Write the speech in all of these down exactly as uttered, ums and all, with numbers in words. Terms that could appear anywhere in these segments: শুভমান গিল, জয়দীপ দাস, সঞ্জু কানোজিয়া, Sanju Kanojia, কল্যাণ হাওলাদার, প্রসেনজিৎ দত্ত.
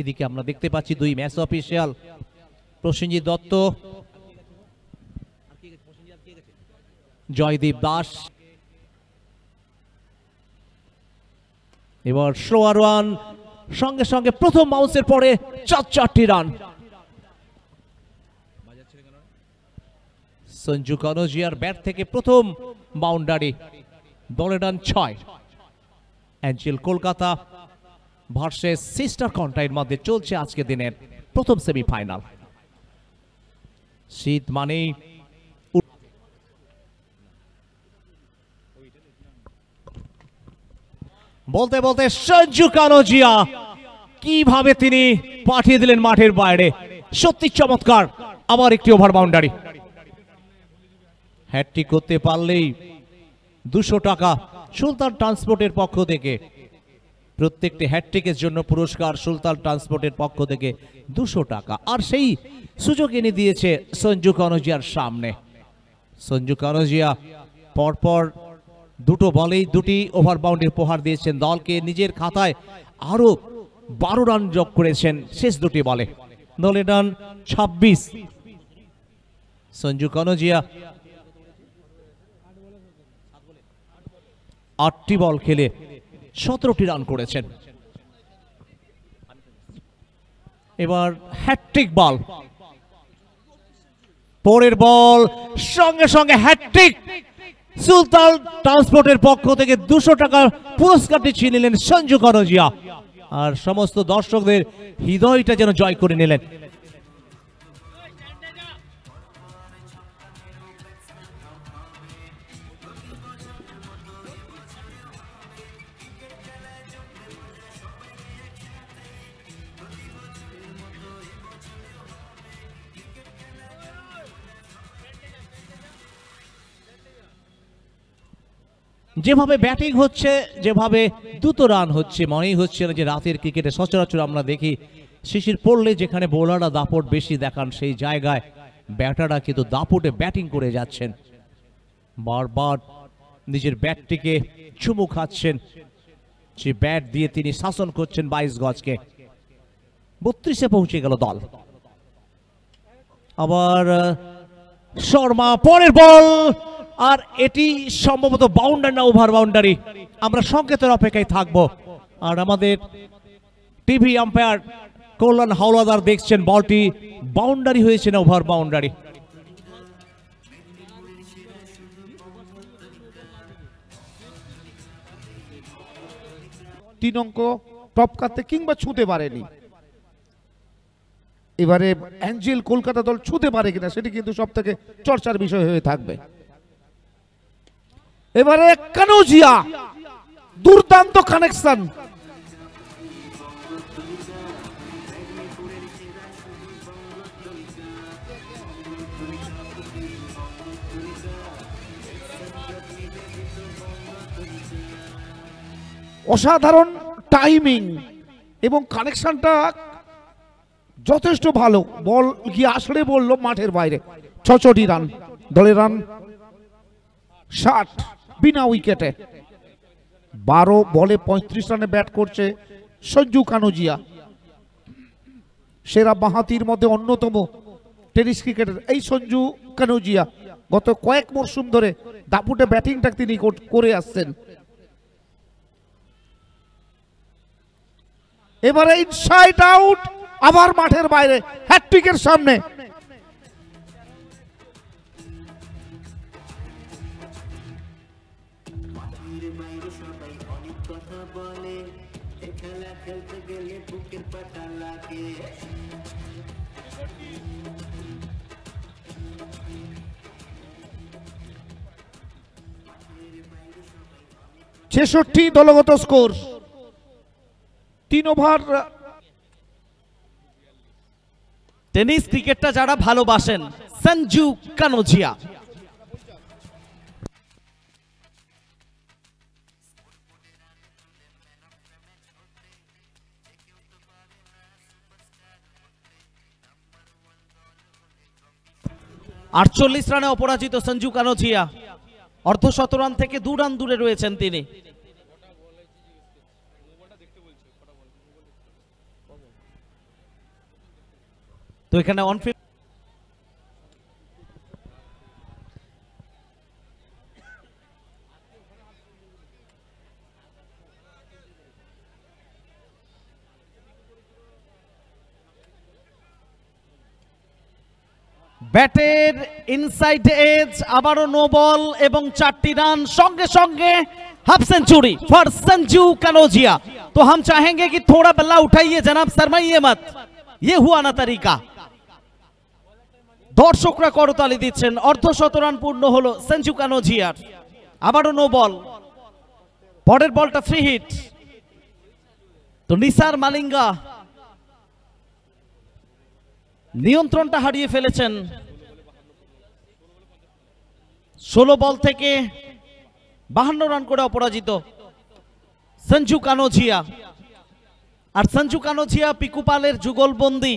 এদিকে আমরা দেখতে পাচ্ছি দুই ম্যাচ অফিশিয়াল প্রসেনজিৎ দত্ত জয়দীপ দাস এবার স্লোয়ার ওয়ান সঙ্গে সঙ্গে প্রথম বাউন্সের পরে চার চারটি রান সঞ্জু কানোজিয়ার ব্যাট থেকে প্রথম বাউন্ডারি দলে রান ছয় অ্যাঞ্জেল কলকাতা ভার্সেস সিস্টার কন্ট্রাইয়ের মধ্যে চলছে আজকে দিনের প্রথম সেমিফাইনাল শীত মানেই বলতে বলতে সঞ্জু কানোজিয়া কিভাবে তিনি পাঠিয়ে দিলেন মাঠের বাইরে সত্যি চমৎকার আবার একটি ওভার বাউন্ডারি হ্যাটট্রিক করতে পারলেই দুশো টাকা সুলতান ট্রান্সপোর্টের পক্ষ থেকে প্রত্যেকটি হ্যাটট্রিকের জন্য পুরস্কার সুলতান ট্রান্সপোর্টের পক্ষ থেকে দুশো টাকা আর সেই সুযোগ এনে দিয়েছে সঞ্জু কানোজিয়ার সামনে সঞ্জু কানোজিয়া পরপর দুটো বলেই দুটি ওভার বাউন্ডারি প্রহার দিয়েছেন দলকে নিজের খাতায় আরো বারো রান যোগ করেছেন শেষ দুটি বলে দলের রান ছাব্বিশ সঞ্জু কানোজিয়া আটটি বল খেলে সতেরোটি রান করেছেন এবার হ্যাটট্রিক বল পরের বল সঙ্গে সঙ্গে হ্যাটট্রিক সুলতান ট্রান্সপোর্টের পক্ষ থেকে দুশো টাকার পুরস্কারটি ছিনিয়ে নিলেন সঞ্জু কানোজিয়া আর সমস্ত দর্শকদের হৃদয়টা যেন জয় করে নিলেন যেভাবে ব্যাটিং হচ্ছে যেভাবে দ্রুত রান হচ্ছে মনেই হচ্ছে না যে রাতের ক্রিকেটে সচরাচর আমরা দেখি শিশির পড়লে যেখানে বোলাররা দাপট বেশি দেখান সেই জায়গায় ব্যাটাররা কিন্তু দাপটে ব্যাটিং করে যাচ্ছেন বারবার নিজের ব্যাটটিকে চুমু খাচ্ছেন যে ব্যাট দিয়ে তিনি শাসন করছেন বাইশ গজকে বত্রিশে পৌঁছে গেল দল আবার শর্মা পরের বল আর এটি সম্ভবত বাউন্ডারি না ওভার বাউন্ডারি আমরা সংকেতের অপেক্ষায় থাকব আর আমাদের টিভি আম্পায়ার কল্যাণ হাওলাদার দেখছেন বলটি বাউন্ডারি হয়েছে না ওভার বাউন্ডারি তিন অঙ্ক টপকাতে কিংবা ছুঁতে পারেনি এবারে অ্যাঞ্জেল কলকাতা দল ছুঁতে পারে কিনা সেটি কিন্তু সব থেকে চর্চার বিষয় হয়ে থাকবে এবারে কানোজিয়া দুর্দান্ত কানেকশন অসাধারণ টাইমিং এবং কানেকশনটা যথেষ্ট ভালো বল গিয়ে আসলে বললো মাঠের বাইরে ছয়টি রান দলের রান ষাট বিনা উইকেটে বারো বলে পঁয়ত্রিশ রানে ব্যাট করছে সঞ্জু কানোজিয়া সেরা বাঁহাতির মধ্যে অন্যতম টেনিস ক্রিকেটার এই সঞ্জু কানোজিয়া গত কয়েক মরশুম ধরে দাপুটে ব্যাটিংটা তিনি করে আসছেন এবারে ইনসাইড আউট আবার মাঠের বাইরে হ্যাটট্রিকের সামনে ছেষট্টি দলগত স্কোর তিন ওভার টেনিস ক্রিকেটটা যারা ভালোবাসেন সঞ্জু কানোজিয়া আটচল্লিশ রানে অপরাজিত সঞ্জু কানোজিয়া অর্ধ শতরান থেকে দু রান দূরে রয়েছেন তিনি তো এখানে অন ফিল্ড ব্যাটের ইনসাইড এজ আবারো নো বল এবং চারটি রান সঙ্গে সঙ্গে half century for Sanju Kanojia. तो हम चाहेंगे कि थोड़ा बल्ला उठाइए जनाब, शर्माइए मत, ये हुआ ना तरीका। दर्शकरा करताली दिच्छेन, अर्धशत रान पूर्ण हलो संजू कनोजियार। आबारो नो बल, परेर बलटा फ्री हिट। तो निसार मालिंगा नियंत्रणटा हारिए फेलेছেন। ষোলো बल थेके बाहान्न रान करे अपराजित संजू कानोजिया। और संजू कानोजिया पिकुपालेर जुगलबंदी।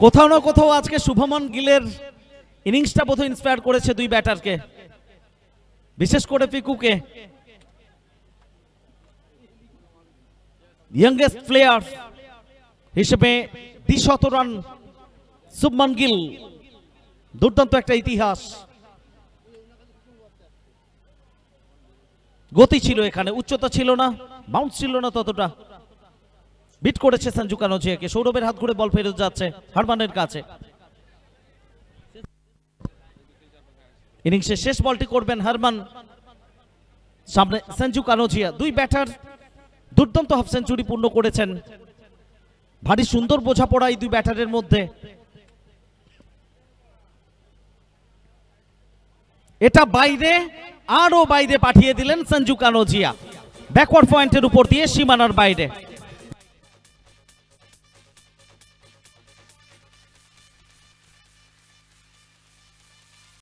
कोथाओ ना कोथाओ आज के शुभमन गिलेर इनिंग्सटा बोध इंस्पायर करेছে দুই ব্যাটারকে, বিশেষ করে পিকুকে। ইয়াংগেস্ট প্লেয়ার হিসেবে দুইশত রান শুভমান গিল, দুর্দান্ত একটা ইতিহাস। গতি ছিল এখানে, উচ্চতা ছিল না, বাউন্স ছিল না ততটা। বিট করেছে সঞ্জু কানজিয়াকে, সৌরভের হাত ঘুরে বল ফেরত যাচ্ছে হারমানের কাছে। इनिंग्स शेष बॉल्टी करबेन हरमान, सामने संजू कानोजिया। दुई बैटर दुर्दान्त हाफ सेंचुरी पूर्ण करेছেন। भारी सुंदर बोझा पड़ा दुई बैटारेर मध्य। एटा बाइरे आरो बाइरे पाठिए दिलेन संजू कानोजिया, बैकवर्ड पॉइंटेर ऊपर दिए सीमानार बाइरे।